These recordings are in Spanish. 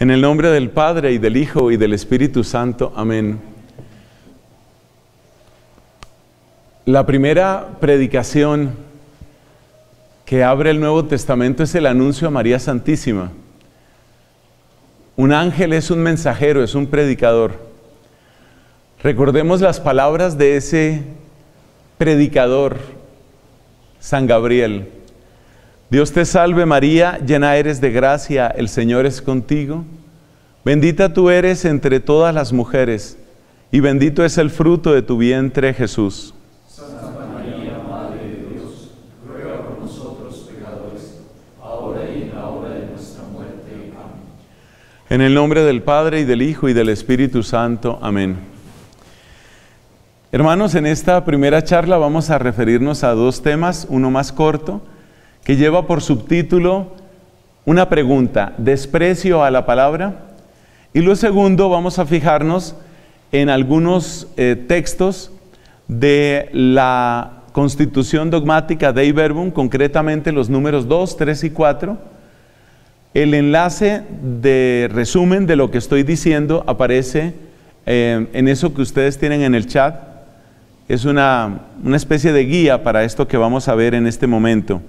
En el nombre del Padre, y del Hijo, y del Espíritu Santo. Amén. La primera predicación que abre el Nuevo Testamento es el anuncio a María Santísima. Un ángel es un mensajero, es un predicador. Recordemos las palabras de ese predicador, San Gabriel. Dios te salve María, llena eres de gracia, el Señor es contigo. Bendita tú eres entre todas las mujeres, y bendito es el fruto de tu vientre, Jesús. Santa María, Madre de Dios, ruega por nosotros pecadores, ahora y en la hora de nuestra muerte. Amén. En el nombre del Padre, y del Hijo, y del Espíritu Santo. Amén. Hermanos, en esta primera charla vamos a referirnos a dos temas, uno más corto, que lleva por subtítulo una pregunta, desprecio a la palabra. Y lo segundo, vamos a fijarnos en algunos textos de la Constitución Dogmática Dei Verbum, concretamente los números 2, 3 y 4. El enlace de resumen de lo que estoy diciendo aparece en eso que ustedes tienen en el chat. Es una especie de guía para esto que vamos a ver en este momento.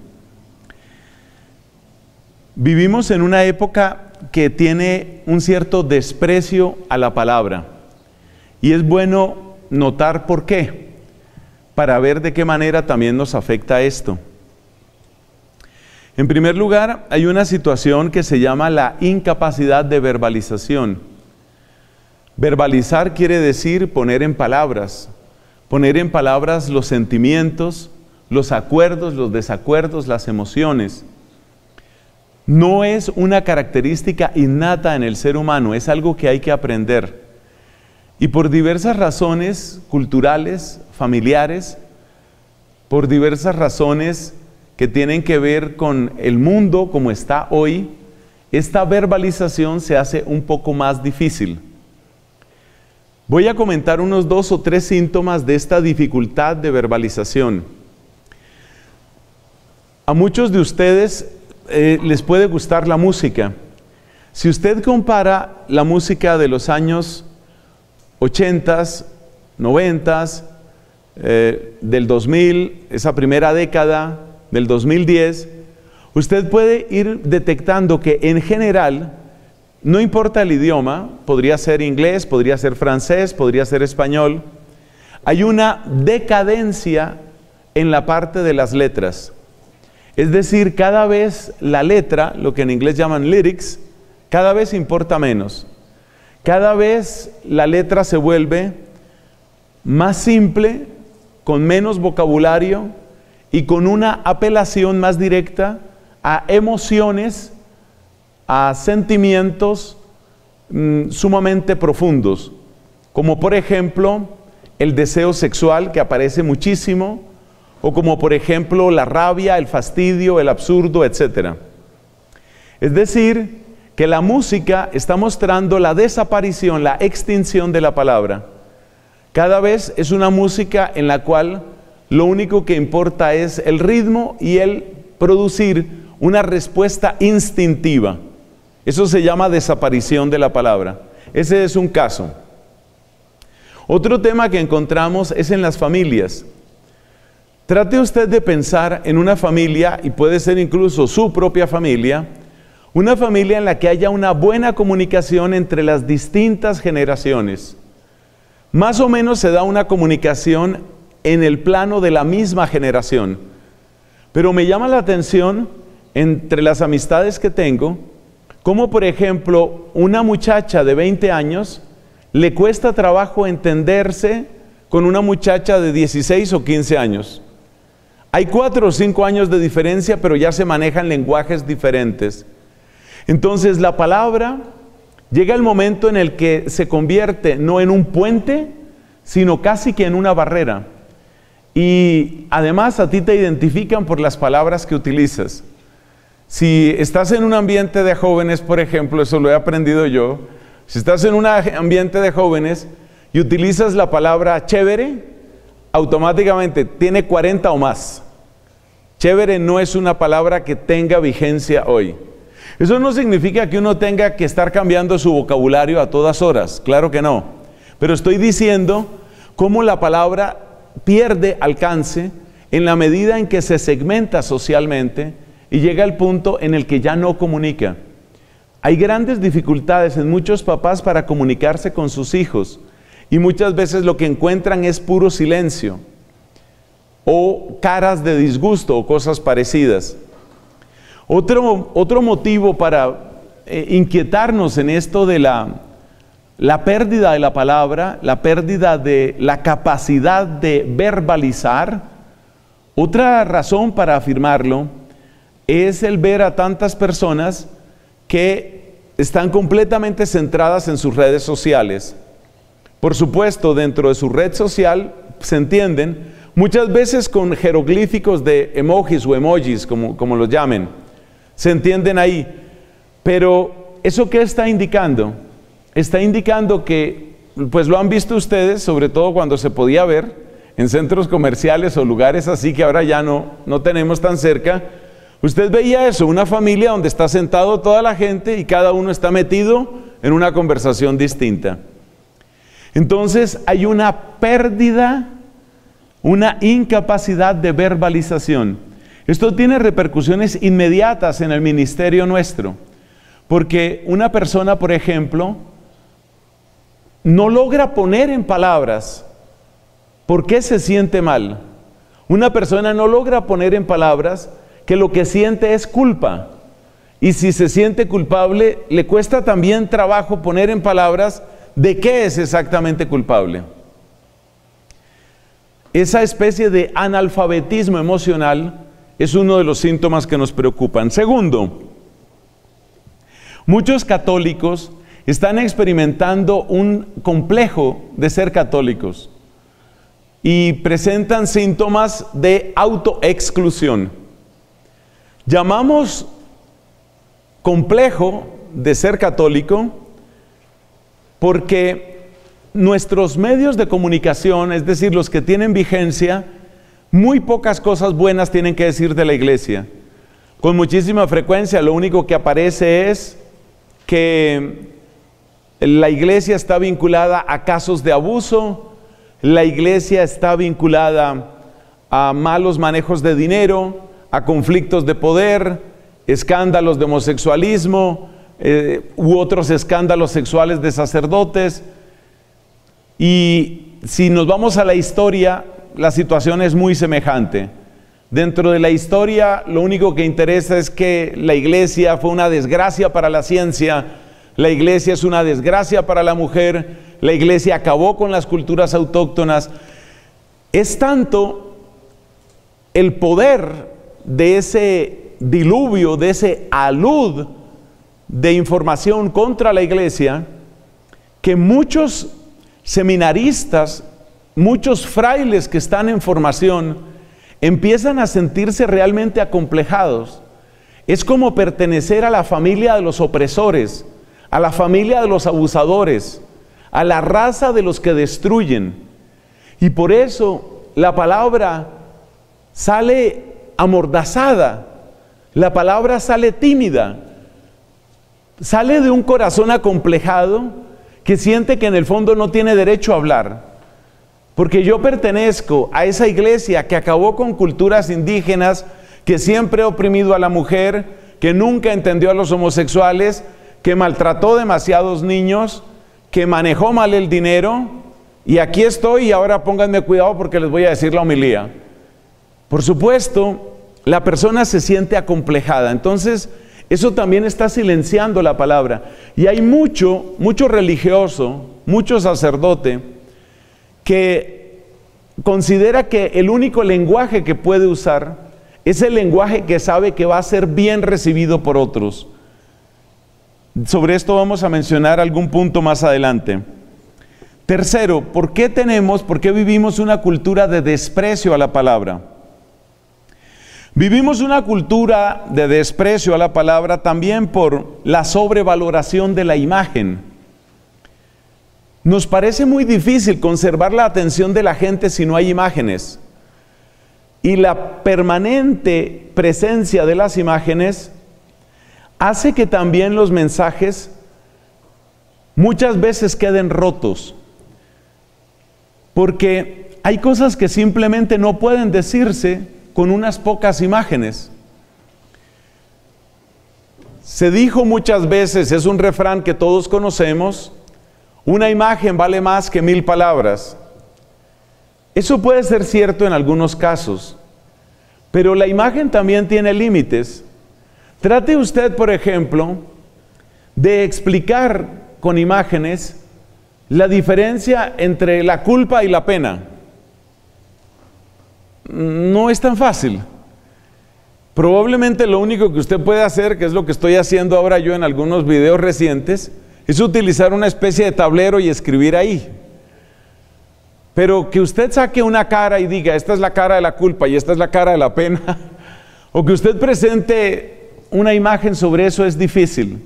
Vivimos en una época que tiene un cierto desprecio a la palabra, y es bueno notar por qué, para ver de qué manera también nos afecta esto. En primer lugar, hay una situación que se llama la incapacidad de verbalización. Verbalizar quiere decir poner en palabras los sentimientos, los acuerdos, los desacuerdos, las emociones. No es una característica innata en el ser humano, es algo que hay que aprender. Y por diversas razones culturales, familiares, por diversas razones que tienen que ver con el mundo como está hoy, esta verbalización se hace un poco más difícil. Voy a comentar unos 2 o 3 síntomas de esta dificultad de verbalización. A muchos de ustedes les puede gustar la música. Si usted compara la música de los años 80s, 90s, del 2000, esa primera década, del 2010, usted puede ir detectando que en general, no importa el idioma, podría ser inglés, podría ser francés, podría ser español, hay una decadencia en la parte de las letras. Es decir, cada vez la letra, lo que en inglés llaman lyrics, cada vez importa menos. Cada vez la letra se vuelve más simple, con menos vocabulario y con una apelación más directa a emociones, a sentimientos sumamente profundos. Como por ejemplo, el deseo sexual, que aparece muchísimo, o como por ejemplo la rabia, el fastidio, el absurdo, etc. Es decir, que la música está mostrando la desaparición, la extinción de la palabra. Cada vez es una música en la cual lo único que importa es el ritmo y el producir una respuesta instintiva. Eso se llama desaparición de la palabra. Ese es un caso. Otro tema que encontramos es en las familias. Trate usted de pensar en una familia, y puede ser incluso su propia familia, una familia en la que haya una buena comunicación entre las distintas generaciones. Más o menos se da una comunicación en el plano de la misma generación. Pero me llama la atención, entre las amistades que tengo, como por ejemplo una muchacha de 20 años le cuesta trabajo entenderse con una muchacha de 16 o 15 años. Hay 4 o 5 años de diferencia, pero ya se manejan lenguajes diferentes. Entonces la palabra llega al momento en el que se convierte no en un puente, sino casi que en una barrera. Y además a ti te identifican por las palabras que utilizas. Si estás en un ambiente de jóvenes, por ejemplo, eso lo he aprendido yo, si estás en un ambiente de jóvenes y utilizas la palabra chévere, automáticamente tiene 40 o más. Chévere no es una palabra que tenga vigencia hoy. Eso no significa que uno tenga que estar cambiando su vocabulario a todas horas, claro que no. Pero estoy diciendo cómo la palabra pierde alcance en la medida en que se segmenta socialmente y llega al punto en el que ya no comunica. Hay grandes dificultades en muchos papás para comunicarse con sus hijos y muchas veces lo que encuentran es puro silencio o caras de disgusto o cosas parecidas. Otro motivo para inquietarnos en esto de la pérdida de la palabra, la pérdida de la capacidad de verbalizar, otra razón para afirmarlo es el ver a tantas personas que están completamente centradas en sus redes sociales. Por supuesto, dentro de su red social se entienden, muchas veces con jeroglíficos de emojis o emojis, como los llamen, se entienden ahí. Pero, ¿eso qué está indicando? Está indicando que, pues lo han visto ustedes, sobre todo cuando se podía ver, en centros comerciales o lugares así que ahora ya no tenemos tan cerca. Usted veía eso, una familia donde está sentado toda la gente y cada uno está metido en una conversación distinta. Entonces hay una pérdida, una incapacidad de verbalización. Esto tiene repercusiones inmediatas en el ministerio nuestro, porque una persona, por ejemplo, no logra poner en palabras por qué se siente mal. Una persona no logra poner en palabras que lo que siente es culpa, y si se siente culpable le cuesta también trabajo poner en palabras de qué es exactamente culpable. Esa especie de analfabetismo emocional es uno de los síntomas que nos preocupan. Segundo, muchos católicos están experimentando un complejo de ser católicos y presentan síntomas de autoexclusión. Llamamos complejo de ser católico porque nuestros medios de comunicación, es decir, los que tienen vigencia, muy pocas cosas buenas tienen que decir de la iglesia. Con muchísima frecuencia lo único que aparece es que la iglesia está vinculada a casos de abuso, la iglesia está vinculada a malos manejos de dinero, a conflictos de poder, escándalos de homosexualismo u otros escándalos sexuales de sacerdotes. Y si nos vamos a la historia, la situación es muy semejante. Dentro de la historia, lo único que interesa es que la iglesia fue una desgracia para la ciencia, la iglesia es una desgracia para la mujer, la iglesia acabó con las culturas autóctonas. Es tanto el poder de ese diluvio, de ese alud de información contra la iglesia, que muchos seminaristas, muchos frailes que están en formación, empiezan a sentirse realmente acomplejados. Es como pertenecer a la familia de los opresores, a la familia de los abusadores, a la raza de los que destruyen. Y por eso la palabra sale amordazada, la palabra sale tímida, sale de un corazón acomplejado que siente que en el fondo no tiene derecho a hablar, porque yo pertenezco a esa iglesia que acabó con culturas indígenas, que siempre ha oprimido a la mujer, que nunca entendió a los homosexuales, que maltrató demasiados niños, que manejó mal el dinero, y aquí estoy y ahora pónganme cuidado porque les voy a decir la homilía. Por supuesto, la persona se siente acomplejada, entonces eso también está silenciando la palabra. Y hay mucho religioso, mucho sacerdote que considera que el único lenguaje que puede usar es el lenguaje que sabe que va a ser bien recibido por otros. Sobre esto vamos a mencionar algún punto más adelante. Tercero, ¿por qué vivimos una cultura de desprecio a la palabra? Vivimos una cultura de desprecio a la palabra también por la sobrevaloración de la imagen. Nos parece muy difícil conservar la atención de la gente si no hay imágenes. Y la permanente presencia de las imágenes hace que también los mensajes muchas veces queden rotos, porque hay cosas que simplemente no pueden decirse con unas pocas imágenes. Se dijo muchas veces, es un refrán que todos conocemos, una imagen vale más que 1000 palabras. Eso puede ser cierto en algunos casos, pero la imagen también tiene límites. Trate usted, por ejemplo, de explicar con imágenes la diferencia entre la culpa y la pena. No es tan fácil. Probablemente lo único que usted puede hacer, que es lo que estoy haciendo ahora yo en algunos videos recientes, es utilizar una especie de tablero y escribir ahí. Pero que usted saque una cara y diga, esta es la cara de la culpa y esta es la cara de la pena, o que usted presente una imagen sobre eso, es difícil.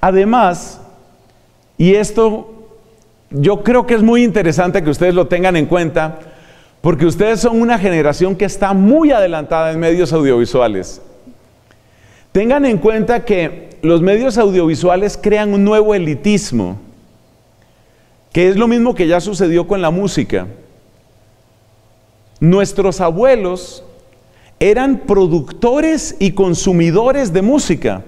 Además, y esto yo creo que es muy interesante que ustedes lo tengan en cuenta, porque ustedes son una generación que está muy adelantada en medios audiovisuales. Tengan en cuenta que los medios audiovisuales crean un nuevo elitismo, que es lo mismo que ya sucedió con la música. Nuestros abuelos eran productores y consumidores de música.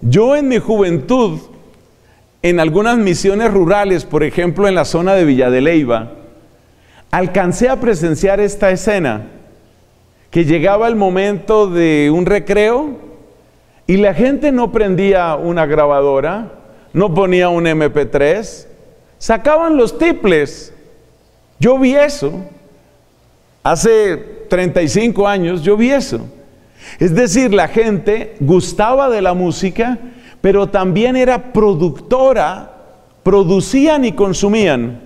Yo en mi juventud, en algunas misiones rurales, por ejemplo en la zona de Villa de Leiva, alcancé a presenciar esta escena, que llegaba el momento de un recreo y la gente no prendía una grabadora, no ponía un MP3, sacaban los tiples. Yo vi eso, hace 35 años yo vi eso. Es decir, la gente gustaba de la música, pero también era productora, producían y consumían.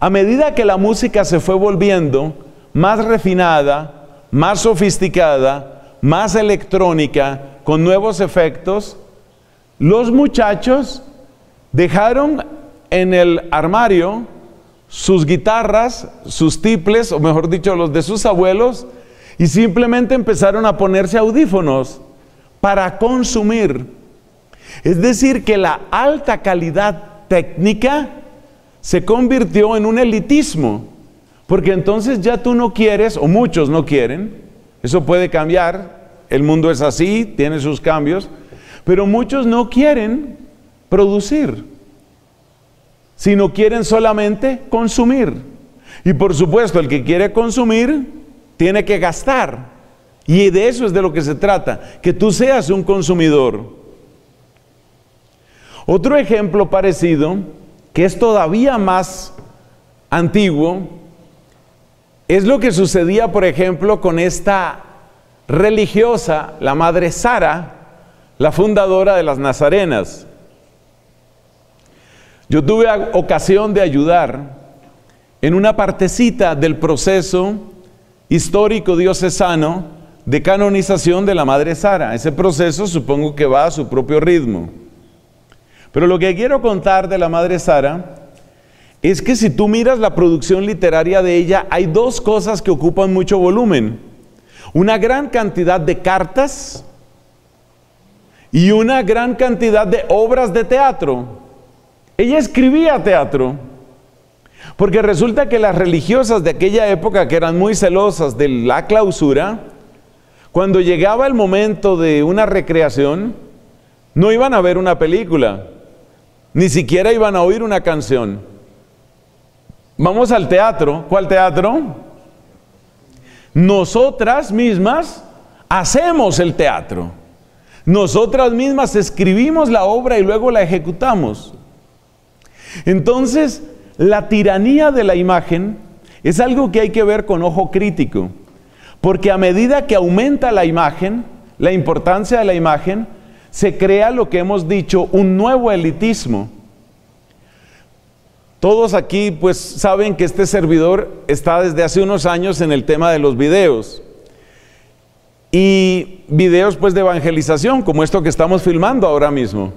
A medida que la música se fue volviendo más refinada, más sofisticada, más electrónica, con nuevos efectos, los muchachos dejaron en el armario sus guitarras, sus tiples, o mejor dicho, los de sus abuelos, y simplemente empezaron a ponerse audífonos para consumir. Es decir, que la alta calidad técnica se convirtió en un elitismo, porque entonces ya tú no quieres, o muchos no quieren, eso puede cambiar, el mundo es así, tiene sus cambios, pero muchos no quieren producir, sino quieren solamente consumir. Y por supuesto, el que quiere consumir tiene que gastar, y de eso es de lo que se trata, que tú seas un consumidor. Otro ejemplo parecido, que es todavía más antiguo, es lo que sucedía, por ejemplo, con esta religiosa, la madre Sara, la fundadora de las Nazarenas. Yo tuve ocasión de ayudar en una partecita del proceso histórico diocesano de canonización de la madre Sara. Ese proceso supongo que va a su propio ritmo. Pero lo que quiero contar de la madre Sara es que si tú miras la producción literaria de ella, hay dos cosas que ocupan mucho volumen. Una gran cantidad de cartas y una gran cantidad de obras de teatro. Ella escribía teatro, porque resulta que las religiosas de aquella época, que eran muy celosas de la clausura, cuando llegaba el momento de una recreación, no iban a ver una película. Ni siquiera iban a oír una canción. Vamos al teatro. ¿Cuál teatro? Nosotras mismas hacemos el teatro. Nosotras mismas escribimos la obra y luego la ejecutamos. Entonces, la tiranía de la imagen es algo que hay que ver con ojo crítico. Porque a medida que aumenta la imagen, la importancia de la imagen, se crea lo que hemos dicho, un nuevo elitismo. Todos aquí pues saben que este servidor está desde hace unos años en el tema de los videos. Y videos pues de evangelización, como esto que estamos filmando ahora mismo.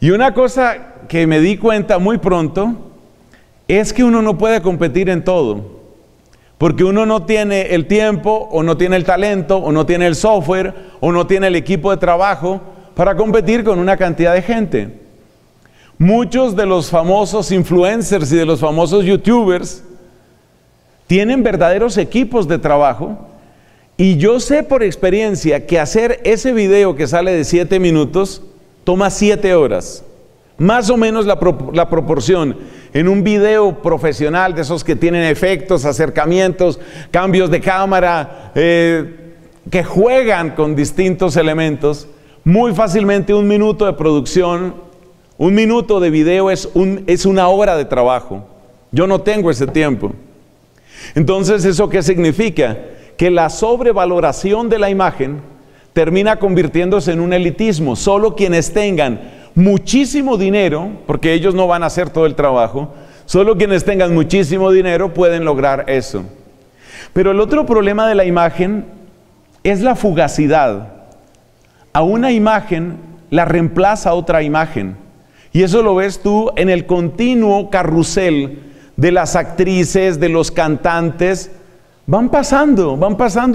Y una cosa que me di cuenta muy pronto, es que uno no puede competir en todo. Porque uno no tiene el tiempo, o no tiene el talento, o no tiene el software, o no tiene el equipo de trabajo para competir con una cantidad de gente. Muchos de los famosos influencers y de los famosos youtubers tienen verdaderos equipos de trabajo, y yo sé por experiencia que hacer ese video que sale de 7 minutos toma 7 horas. Más o menos la proporción en un video profesional de esos que tienen efectos, acercamientos, cambios de cámara, que juegan con distintos elementos. Muy fácilmente un minuto de producción, un minuto de video es una hora de trabajo. Yo no tengo ese tiempo. Entonces, ¿eso qué significa? Que la sobrevaloración de la imagen termina convirtiéndose en un elitismo. Solo quienes tengan muchísimo dinero, porque ellos no van a hacer todo el trabajo, solo quienes tengan muchísimo dinero pueden lograr eso. Pero el otro problema de la imagen es la fugacidad. A una imagen la reemplaza otra imagen, y eso lo ves tú en el continuo carrusel de las actrices, de los cantantes. Van pasando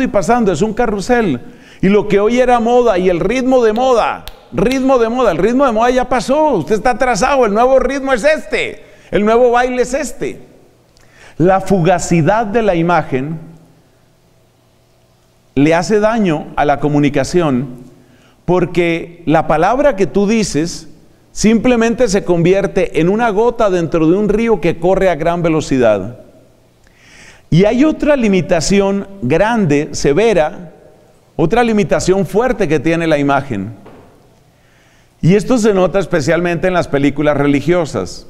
y pasando, es un carrusel. Y lo que hoy era moda y el ritmo de moda ya pasó, usted está atrasado, el nuevo ritmo es este, el nuevo baile es este. La fugacidad de la imagen le hace daño a la comunicación, porque la palabra que tú dices simplemente se convierte en una gota dentro de un río que corre a gran velocidad. Y hay otra limitación grande, severa, otra limitación fuerte que tiene la imagen. Y esto se nota especialmente en las películas religiosas.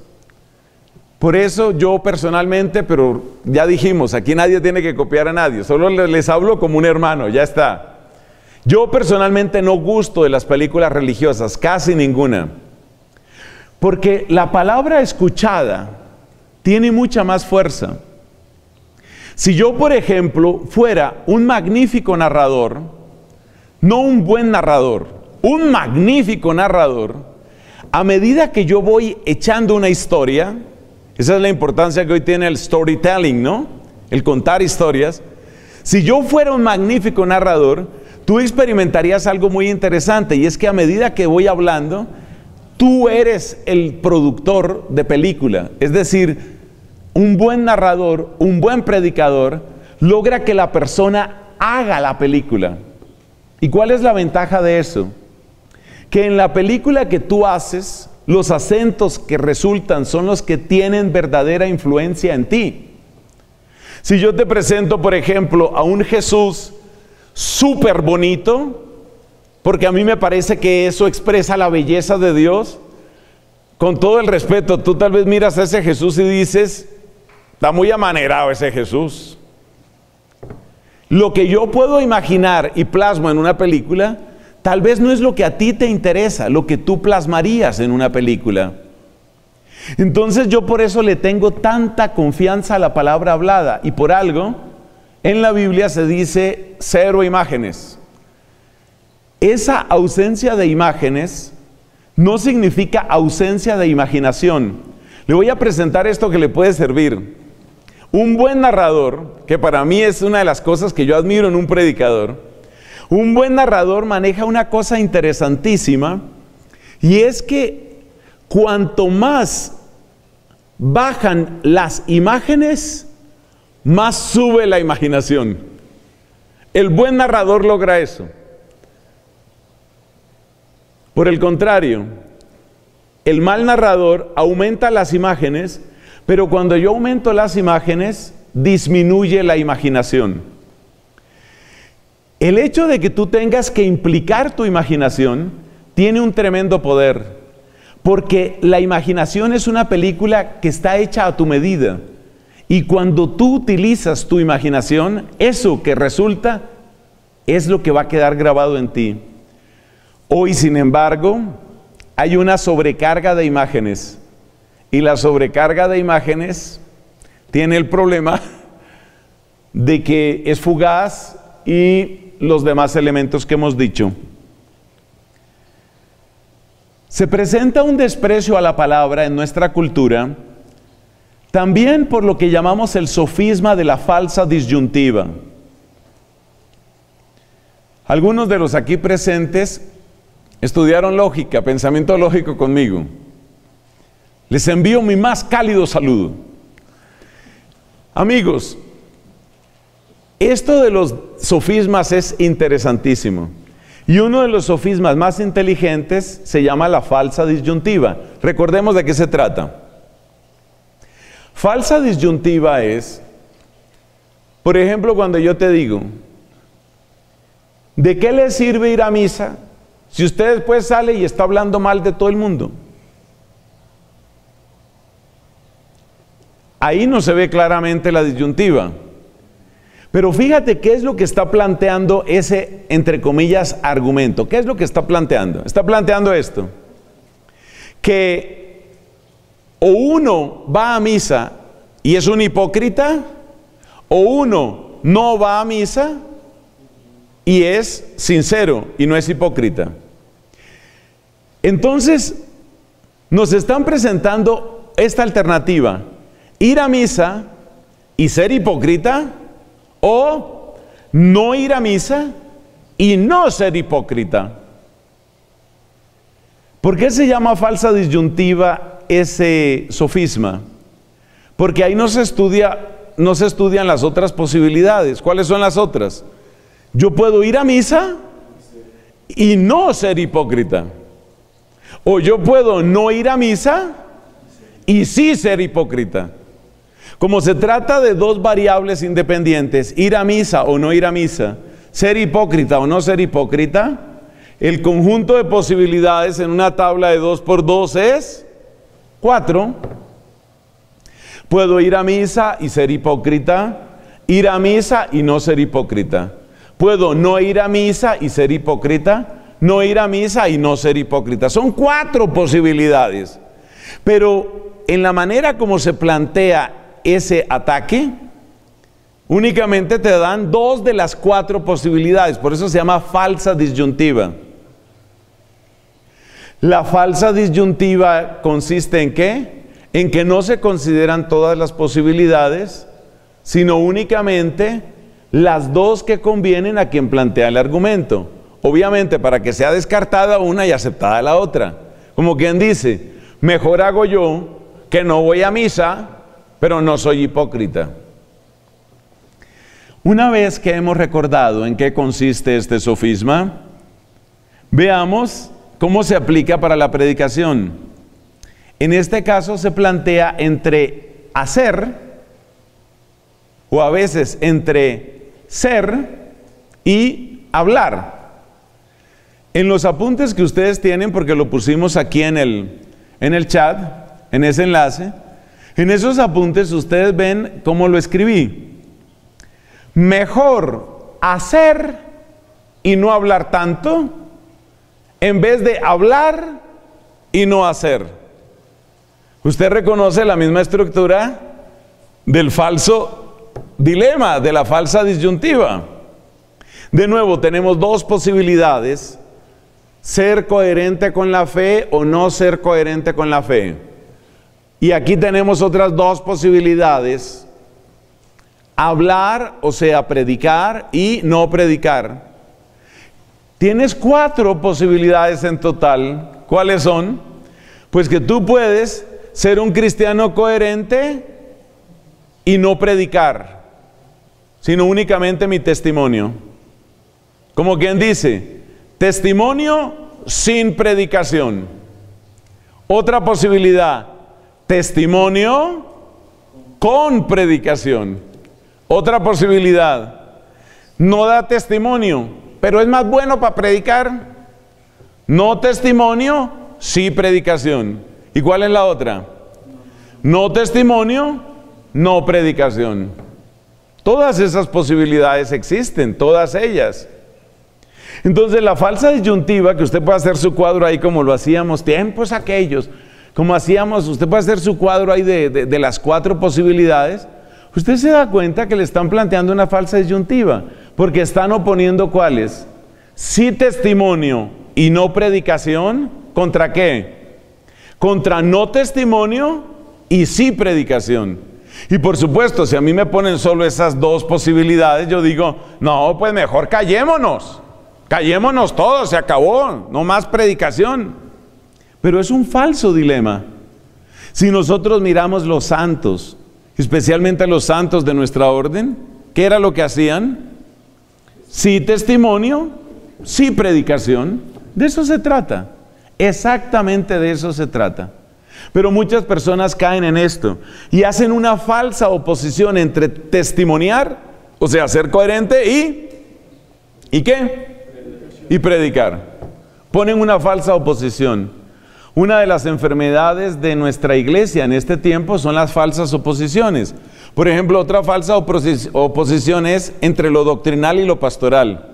Por eso yo personalmente, pero ya dijimos, aquí nadie tiene que copiar a nadie, solo les hablo como un hermano, ya está. Yo personalmente no gusto de las películas religiosas, casi ninguna. Porque la palabra escuchada tiene mucha más fuerza. Si yo, por ejemplo, fuera un magnífico narrador, no un buen narrador, un magnífico narrador, a medida que yo voy echando una historia, esa es la importancia que hoy tiene el storytelling, ¿no? El contar historias. Si yo fuera un magnífico narrador, tú experimentarías algo muy interesante, y es que a medida que voy hablando, tú eres el productor de película. Es decir, un buen narrador, un buen predicador, logra que la persona haga la película. ¿Y cuál es la ventaja de eso? Que en la película que tú haces, los acentos que resultan son los que tienen verdadera influencia en ti. Si yo te presento, por ejemplo, a un Jesús súper bonito, porque a mí me parece que eso expresa la belleza de Dios, con todo el respeto, tú tal vez miras a ese Jesús y dices, está muy amanerado ese Jesús. Lo que yo puedo imaginar y plasmo en una película, tal vez no es lo que a ti te interesa, lo que tú plasmarías en una película. Entonces yo por eso le tengo tanta confianza a la palabra hablada, y por algo en la Biblia se dice cero imágenes. Esa ausencia de imágenes no significa ausencia de imaginación. Le voy a presentar esto que le puede servir. Un buen narrador, que para mí es una de las cosas que yo admiro en un predicador, un buen narrador maneja una cosa interesantísima, y es que cuanto más bajan las imágenes, más sube la imaginación. El buen narrador logra eso. Por el contrario, el mal narrador aumenta las imágenes, pero cuando yo aumento las imágenes, disminuye la imaginación. El hecho de que tú tengas que implicar tu imaginación tiene un tremendo poder, porque la imaginación es una película que está hecha a tu medida, y cuando tú utilizas tu imaginación, eso que resulta es lo que va a quedar grabado en ti. Hoy, sin embargo, hay una sobrecarga de imágenes, y la sobrecarga de imágenes tiene el problema de que es fugaz y los demás elementos que hemos dicho. Se presenta un desprecio a la palabra en nuestra cultura También por lo que llamamos el sofisma de la falsa disyuntiva. Algunos de los aquí presentes estudiaron lógica, pensamiento lógico conmigo. Les envío mi más cálido saludo. Amigos, esto de los sofismas es interesantísimo. Y uno de los sofismas más inteligentes se llama la falsa disyuntiva. Recordemos de qué se trata. Falsa disyuntiva es, por ejemplo, cuando yo te digo, ¿de qué le sirve ir a misa si usted después sale y está hablando mal de todo el mundo? Ahí no se ve claramente la disyuntiva. Pero fíjate qué es lo que está planteando ese, entre comillas, argumento. ¿Qué es lo que está planteando? Está planteando esto. Que o uno va a misa y es un hipócrita, o uno no va a misa y es sincero y no es hipócrita. Entonces, nos están presentando esta alternativa. Ir a misa y ser hipócrita, o no ir a misa y no ser hipócrita. ¿Por qué se llama falsa disyuntiva ese sofisma? Porque ahí no se estudian las otras posibilidades. ¿Cuáles son las otras? Yo puedo ir a misa y no ser hipócrita. O yo puedo no ir a misa y sí ser hipócrita. Como se trata de dos variables independientes, ir a misa o no ir a misa, ser hipócrita o no ser hipócrita, el conjunto de posibilidades en una tabla de 2 por 2 es 4. Puedo ir a misa y ser hipócrita, ir a misa y no ser hipócrita. Puedo no ir a misa y ser hipócrita, no ir a misa y no ser hipócrita. Son 4 posibilidades. Pero en la manera como se plantea ese ataque, únicamente te dan 2 de las 4 posibilidades. Por eso se llama falsa disyuntiva. La falsa disyuntiva consiste en ¿qué? En que no se consideran todas las posibilidades, sino únicamente las 2 que convienen a quien plantea el argumento. Obviamente, para que sea descartada una y aceptada la otra. Como quien dice, mejor hago yo que no voy a misa, pero no soy hipócrita. Una vez que hemos recordado en qué consiste este sofisma, veamos cómo se aplica para la predicación. En este caso se plantea entre hacer, o a veces entre ser y hablar. En los apuntes que ustedes tienen, porque lo pusimos aquí en el chat, en ese enlace, en esos apuntes ustedes ven cómo lo escribí. Mejor hacer y no hablar tanto, en vez de hablar y no hacer. ¿Usted reconoce la misma estructura del falso dilema, de la falsa disyuntiva? De nuevo, tenemos 2 posibilidades: ser coherente con la fe o no ser coherente con la fe. Y aquí tenemos otras 2 posibilidades: hablar, o sea, predicar, y no predicar. Tienes 4 posibilidades en total. ¿Cuáles son? Pues que tú puedes ser un cristiano coherente y no predicar, sino únicamente mi testimonio. Como quien dice, testimonio sin predicación. Otra posibilidad: testimonio con predicación. Otra posibilidad: no da testimonio, pero es más bueno para predicar. No testimonio, sí predicación. ¿Y cuál es la otra? No testimonio, no predicación. Todas esas posibilidades existen, todas ellas. Entonces, la falsa disyuntiva, que usted puede hacer su cuadro ahí como lo hacíamos tiempos aquellos, como hacíamos, usted puede hacer su cuadro ahí de las 4 posibilidades. Usted se da cuenta que le están planteando una falsa disyuntiva, porque están oponiendo ¿cuáles? Sí testimonio y no predicación, ¿contra qué? Contra no testimonio y sí predicación. Y por supuesto, si a mí me ponen solo esas dos posibilidades, yo digo, no, pues mejor callémonos. Callémonos todos, se acabó, no más predicación. Pero es un falso dilema. Si nosotros miramos los santos, especialmente los santos de nuestra orden, ¿qué era lo que hacían? Sí testimonio, sí predicación. De eso se trata. Exactamente de eso se trata. Pero muchas personas caen en esto y hacen una falsa oposición entre testimoniar, o sea, ser coherente ¿y qué? Y predicar. Ponen una falsa oposición. Una de las enfermedades de nuestra iglesia en este tiempo son las falsas oposiciones. Por ejemplo, otra falsa oposición es entre lo doctrinal y lo pastoral.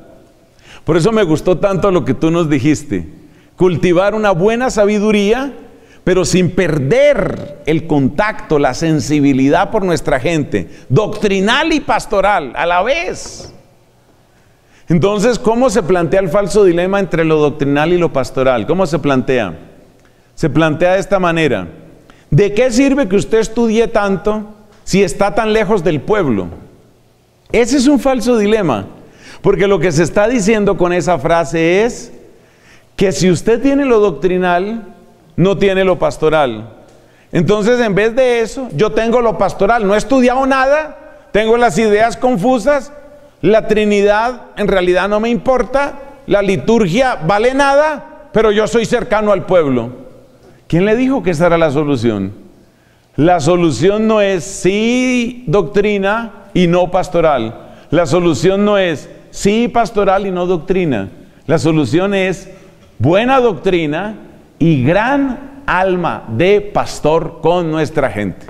Por eso me gustó tanto lo que tú nos dijiste. Cultivar una buena sabiduría, pero sin perder el contacto, la sensibilidad por nuestra gente, doctrinal y pastoral a la vez. Entonces, ¿cómo se plantea el falso dilema entre lo doctrinal y lo pastoral? ¿Cómo se plantea? Se plantea de esta manera. ¿De qué sirve que usted estudie tanto si está tan lejos del pueblo? Ese es un falso dilema, porque lo que se está diciendo con esa frase es que si usted tiene lo doctrinal, no tiene lo pastoral. Entonces, en vez de eso, yo tengo lo pastoral, no he estudiado nada, tengo las ideas confusas, la Trinidad en realidad no me importa, la liturgia vale nada, pero yo soy cercano al pueblo. ¿Quién le dijo que esa era la solución? La solución no es sí doctrina y no pastoral. La solución no es sí pastoral y no doctrina. La solución es buena doctrina y gran alma de pastor con nuestra gente.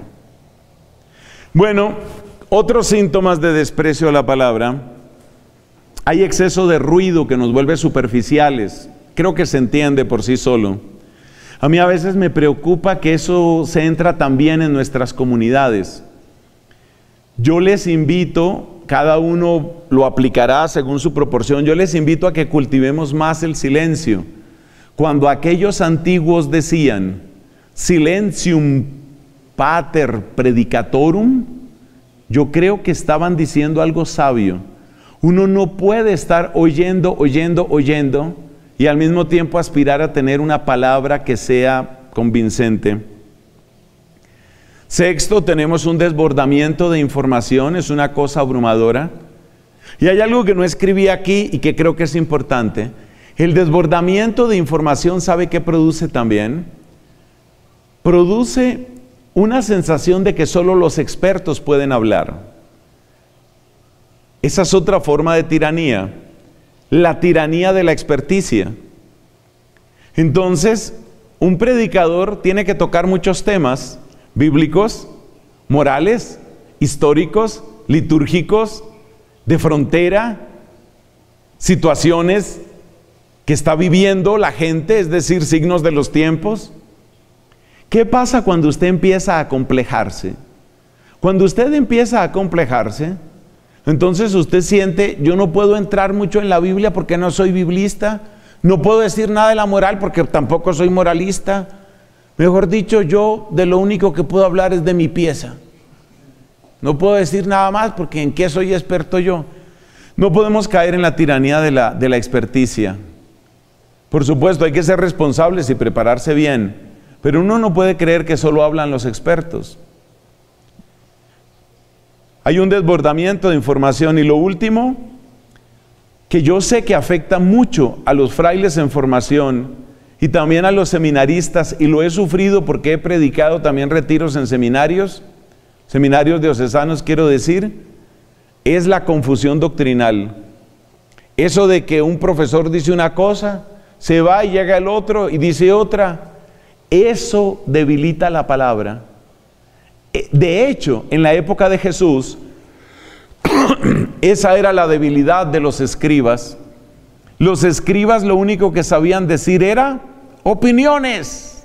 Bueno, otros síntomas de desprecio a la palabra. Hay exceso de ruido que nos vuelve superficiales. Creo que se entiende por sí solo. A mí a veces me preocupa que eso se entra también en nuestras comunidades. Yo les invito, cada uno lo aplicará según su proporción, yo les invito a que cultivemos más el silencio. Cuando aquellos antiguos decían, silencium pater predicatorum, yo creo que estaban diciendo algo sabio. Uno no puede estar oyendo, y al mismo tiempo aspirar a tener una palabra que sea convincente. Sexto, tenemos un desbordamiento de información, es una cosa abrumadora. Y hay algo que no escribí aquí y que creo que es importante. El desbordamiento de información, ¿sabe qué produce también? Produce una sensación de que solo los expertos pueden hablar. Esa es otra forma de tiranía. La tiranía de la experticia. Entonces, un predicador tiene que tocar muchos temas bíblicos, morales, históricos, litúrgicos, de frontera, situaciones que está viviendo la gente, es decir, signos de los tiempos. ¿Qué pasa cuando usted empieza a complejarse? Cuando usted empieza a complejarse, entonces usted siente, yo no puedo entrar mucho en la Biblia porque no soy biblista, no puedo decir nada de la moral porque tampoco soy moralista. Mejor dicho, yo de lo único que puedo hablar es de mi pieza. No puedo decir nada más porque ¿en qué soy experto yo? No podemos caer en la tiranía de la experticia. Por supuesto, hay que ser responsables y prepararse bien, pero uno no puede creer que solo hablan los expertos. Hay un desbordamiento de información. Y lo último, que yo sé que afecta mucho a los frailes en formación y también a los seminaristas, y lo he sufrido porque he predicado también retiros en seminarios diocesanos, quiero decir, es la confusión doctrinal. Eso de que un profesor dice una cosa, se va y llega el otro y dice otra, eso debilita la palabra. De hecho, en la época de Jesús, esa era la debilidad de los escribas. Los escribas lo único que sabían decir era opiniones.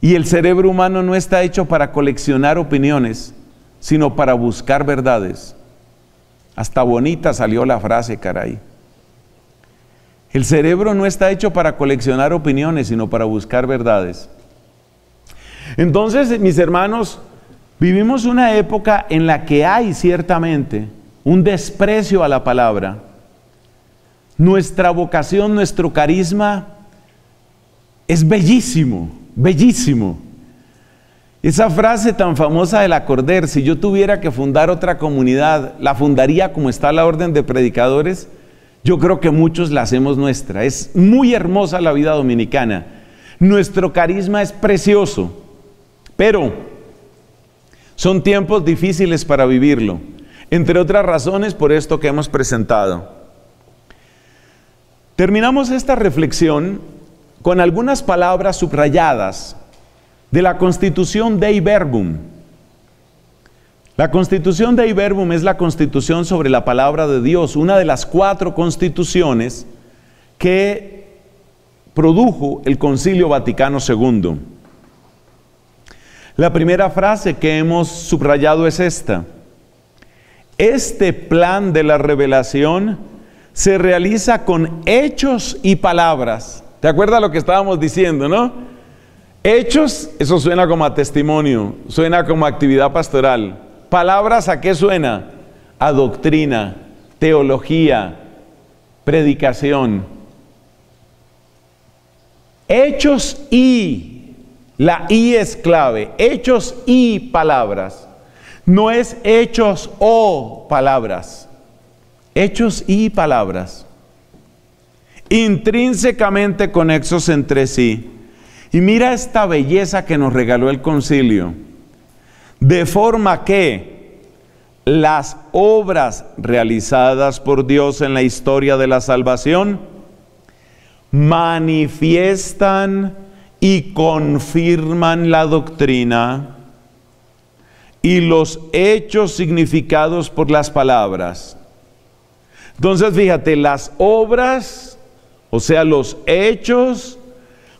Y el cerebro humano no está hecho para coleccionar opiniones, sino para buscar verdades. Hasta bonita salió la frase, caray. El cerebro no está hecho para coleccionar opiniones, sino para buscar verdades. Entonces, mis hermanos, vivimos una época en la que hay ciertamente un desprecio a la palabra. Nuestra vocación, nuestro carisma es bellísimo, bellísimo. Esa frase tan famosa del acorder, si yo tuviera que fundar otra comunidad, la fundaría como está la Orden de Predicadores, yo creo que muchos la hacemos nuestra. Es muy hermosa la vida dominicana. Nuestro carisma es precioso, pero son tiempos difíciles para vivirlo. Entre otras razones, por esto que hemos presentado. Terminamos esta reflexión con algunas palabras subrayadas de la Constitución Dei Verbum. La Constitución Dei Verbum es la Constitución sobre la Palabra de Dios, una de las 4 constituciones que produjo el Concilio Vaticano II. La primera frase que hemos subrayado es esta: este plan de la revelación se realiza con hechos y palabras. ¿Te acuerdas lo que estábamos diciendo, no? Hechos, eso suena como a testimonio, suena como a actividad pastoral. Palabras, ¿a qué suena? A doctrina, teología, predicación. Hechos y, la y es clave, hechos y palabras. No es hechos o palabras, hechos y palabras. Intrínsecamente conexos entre sí. Y mira esta belleza que nos regaló el concilio. De forma que las obras realizadas por Dios en la historia de la salvación manifiestan y confirman la doctrina y los hechos significados por las palabras. Entonces, fíjate, las obras, o sea, los hechos,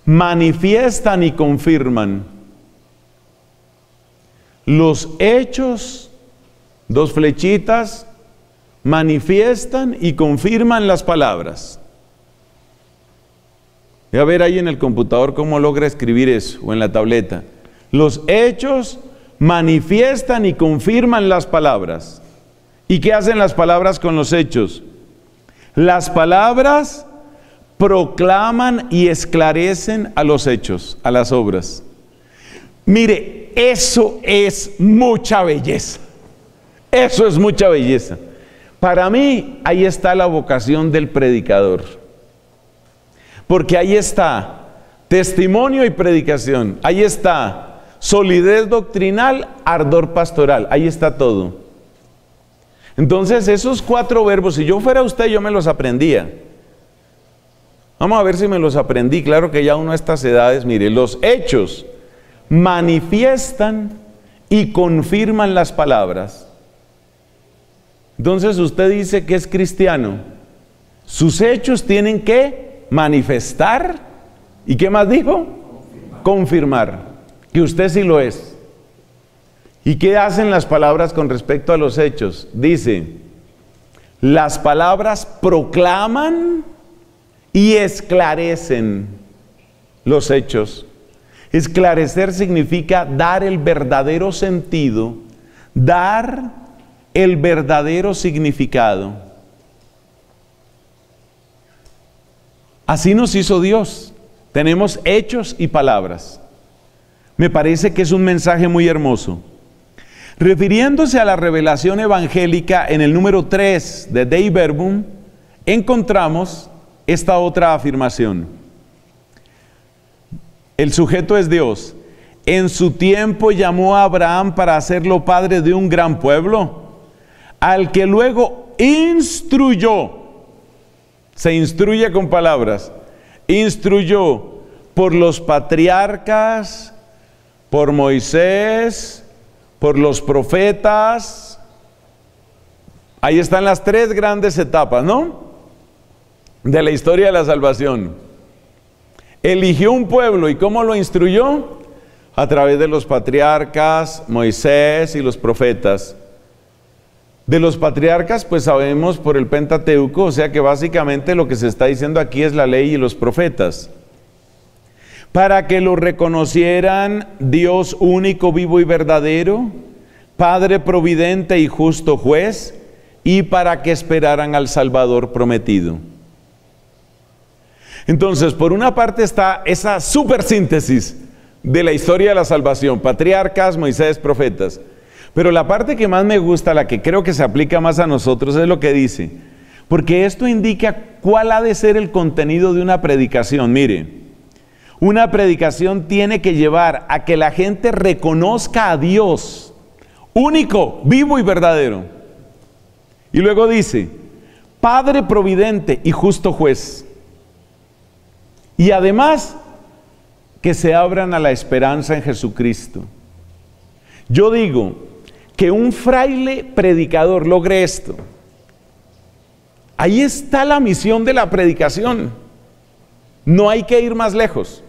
manifiestan y confirman. Los hechos, 2 flechitas, manifiestan y confirman las palabras. Voy a ver ahí en el computador cómo logra escribir eso, o en la tableta. Los hechos manifiestan y confirman las palabras. ¿Y qué hacen las palabras con los hechos? Las palabras proclaman y esclarecen a los hechos, a las obras. Mire, eso es mucha belleza. Eso es mucha belleza. Para mí, ahí está la vocación del predicador. Porque ahí está testimonio y predicación. Ahí está solidez doctrinal, ardor pastoral. Ahí está todo. Entonces, esos 4 verbos, si yo fuera usted, yo me los aprendía. Vamos a ver si me los aprendí. Claro que ya uno a estas edades, mire, los hechos manifiestan y confirman las palabras. Entonces usted dice que es cristiano. Sus hechos tienen que manifestar y ¿qué más dijo? Confirmar que usted sí lo es. ¿Y qué hacen las palabras con respecto a los hechos? Dice, las palabras proclaman y esclarecen los hechos. Esclarecer significa dar el verdadero sentido, dar el verdadero significado. Así nos hizo Dios. Tenemos hechos y palabras. Me parece que es un mensaje muy hermoso. Refiriéndose a la revelación evangélica en el número 3 de Dei Verbum, encontramos esta otra afirmación. El sujeto es Dios. En su tiempo llamó a Abraham para hacerlo padre de un gran pueblo, al que luego instruyó. Se instruye con palabras. Instruyó por los patriarcas, por Moisés, por los profetas. Ahí están las 3 grandes etapas, ¿no?, de la historia de la salvación. Eligió un pueblo, ¿y cómo lo instruyó? A través de los patriarcas, Moisés y los profetas. De los patriarcas, pues sabemos por el Pentateuco, o sea que básicamente lo que se está diciendo aquí es la ley y los profetas. para que lo reconocieran Dios único, vivo y verdadero, Padre providente y justo juez, y para que esperaran al Salvador prometido. Entonces, por una parte está esa supersíntesis de la historia de la salvación, patriarcas, Moisés, profetas. Pero la parte que más me gusta, la que creo que se aplica más a nosotros, es lo que dice. Porque esto indica cuál ha de ser el contenido de una predicación. Mire, una predicación tiene que llevar a que la gente reconozca a Dios único, vivo y verdadero. Y luego dice, Padre providente y justo juez. Y además, que se abran a la esperanza en Jesucristo. Yo digo, que un fraile predicador logre esto. Ahí está la misión de la predicación. No hay que ir más lejos.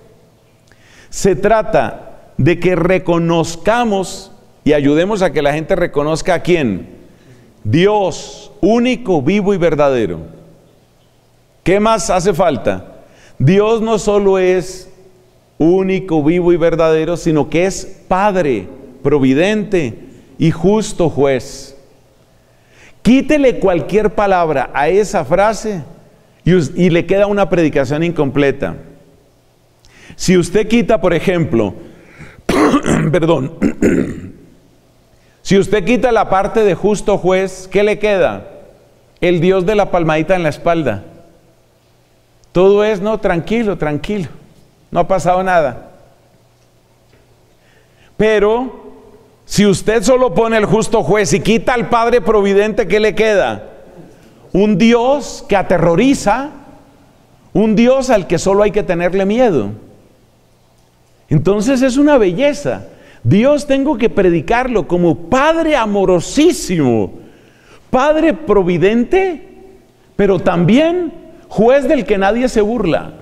Se trata de que reconozcamos y ayudemos a que la gente reconozca a quién. Dios, único, vivo y verdadero. ¿Qué más hace falta? Dios no solo es único, vivo y verdadero, sino que es Padre, providente y justo juez. Quítele cualquier palabra a esa frase y le queda una predicación incompleta. Si usted quita, por ejemplo, perdón, si usted quita la parte de justo juez, ¿qué le queda? El Dios de la palmadita en la espalda. Todo es, no, tranquilo, tranquilo, no ha pasado nada. Pero si usted solo pone el justo juez y quita al Padre providente, ¿qué le queda? Un Dios que aterroriza, un Dios al que solo hay que tenerle miedo. Entonces es una belleza. Dios tengo que predicarlo como Padre amorosísimo, Padre providente, pero también juez del que nadie se burla.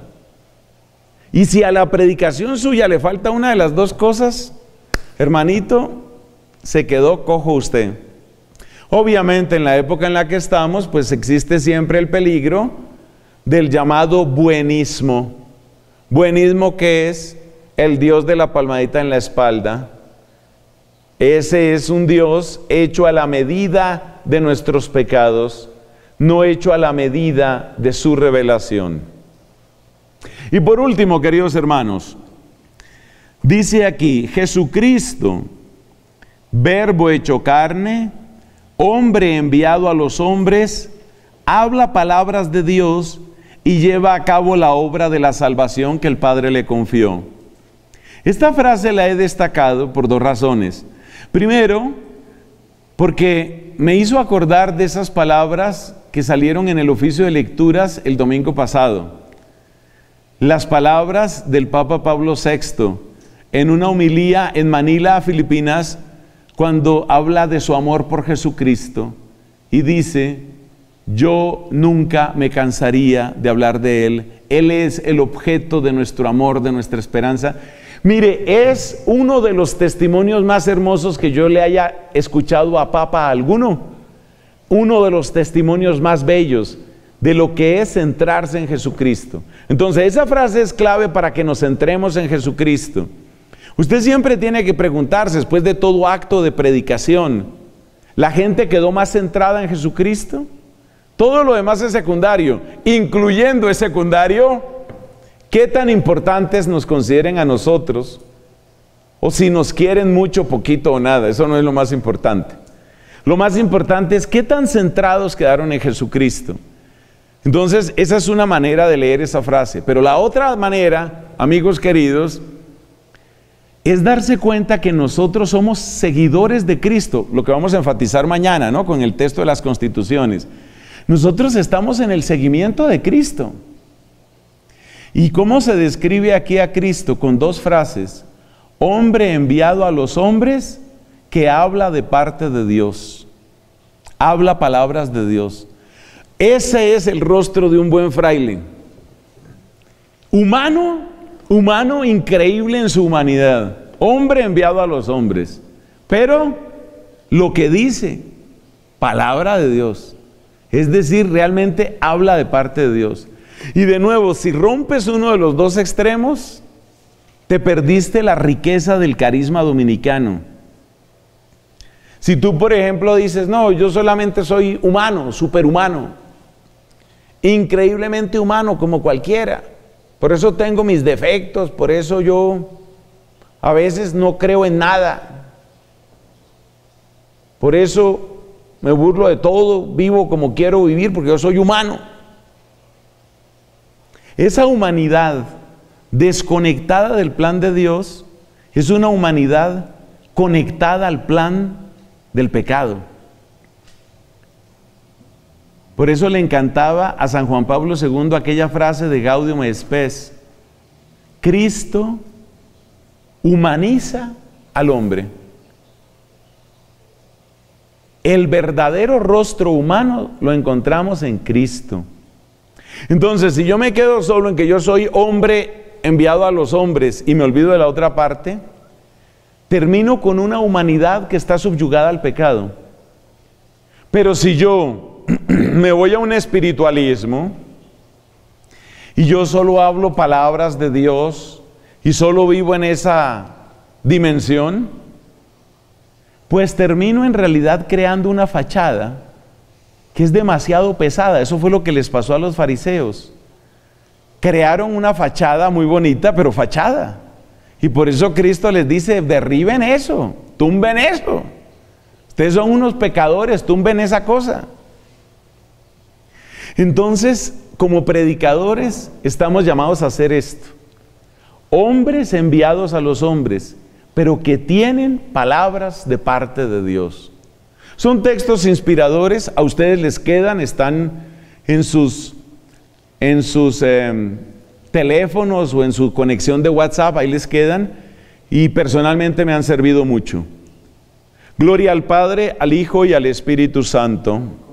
Y si a la predicación suya le falta una de las dos cosas, hermanito, se quedó cojo usted. Obviamente en la época en la que estamos, pues existe siempre el peligro del llamado buenismo. Buenismo que es el Dios de la palmadita en la espalda. Ese es un Dios hecho a la medida de nuestros pecados, no hecho a la medida de su revelación. Y por último, queridos hermanos, dice aquí, Jesucristo, Verbo hecho carne, hombre enviado a los hombres, habla palabras de Dios y lleva a cabo la obra de la salvación que el Padre le confió. Esta frase la he destacado por dos razones. Primero, porque me hizo acordar de esas palabras que salieron en el oficio de lecturas el domingo pasado. Las palabras del Papa Pablo VI en una homilía en Manila, Filipinas, cuando habla de su amor por Jesucristo y dice, yo nunca me cansaría de hablar de Él. Él es el objeto de nuestro amor, de nuestra esperanza. Mire, es uno de los testimonios más hermosos que yo le haya escuchado a Papa alguno. Uno de los testimonios más bellos de lo que es centrarse en Jesucristo. Entonces, esa frase es clave para que nos centremos en Jesucristo. Usted siempre tiene que preguntarse, después de todo acto de predicación, ¿la gente quedó más centrada en Jesucristo? Todo lo demás es secundario, incluyendo es secundario, ¿qué tan importantes nos consideren a nosotros? O si nos quieren mucho, poquito o nada, eso no es lo más importante. Lo más importante es qué tan centrados quedaron en Jesucristo. Entonces, esa es una manera de leer esa frase. Pero la otra manera, amigos queridos, es darse cuenta que nosotros somos seguidores de Cristo, lo que vamos a enfatizar mañana, ¿no? Con el texto de las Constituciones. Nosotros estamos en el seguimiento de Cristo. ¿Y cómo se describe aquí a Cristo? Con dos frases. Hombre enviado a los hombres que habla de parte de Dios. Habla palabras de Dios. Ese es el rostro de un buen fraile. Humano. Humano increíble en su humanidad, hombre enviado a los hombres, pero lo que dice, palabra de Dios, es decir, realmente habla de parte de Dios. Y de nuevo, si rompes uno de los dos extremos, Te perdiste la riqueza del carisma dominicano. Si tú, por ejemplo, dices, no, yo solamente soy humano, superhumano, increíblemente humano como cualquiera, por eso tengo mis defectos, por eso yo a veces no creo en nada, por eso me burlo de todo, vivo como quiero vivir porque yo soy humano. Esa humanidad desconectada del plan de Dios es una humanidad conectada al plan del pecado. Por eso le encantaba a San Juan Pablo II aquella frase de Gaudium et Spes: Cristo humaniza al hombre. El verdadero rostro humano lo encontramos en Cristo. Entonces, si yo me quedo solo en que yo soy hombre enviado a los hombres y me olvido de la otra parte, termino con una humanidad que está subyugada al pecado. Pero si yo me voy a un espiritualismo y yo solo hablo palabras de Dios y solo vivo en esa dimensión, pues termino en realidad creando una fachada que es demasiado pesada. Eso fue lo que les pasó a los fariseos. Crearon una fachada muy bonita, pero fachada. Y por eso Cristo les dice, derriben eso, tumben eso. Ustedes son unos pecadores, tumben esa cosa. Entonces, como predicadores, estamos llamados a hacer esto. Hombres enviados a los hombres, pero que tienen palabras de parte de Dios. Son textos inspiradores, a ustedes les quedan, están en sus teléfonos o en su conexión de WhatsApp, ahí les quedan, y personalmente me han servido mucho. Gloria al Padre, al Hijo y al Espíritu Santo.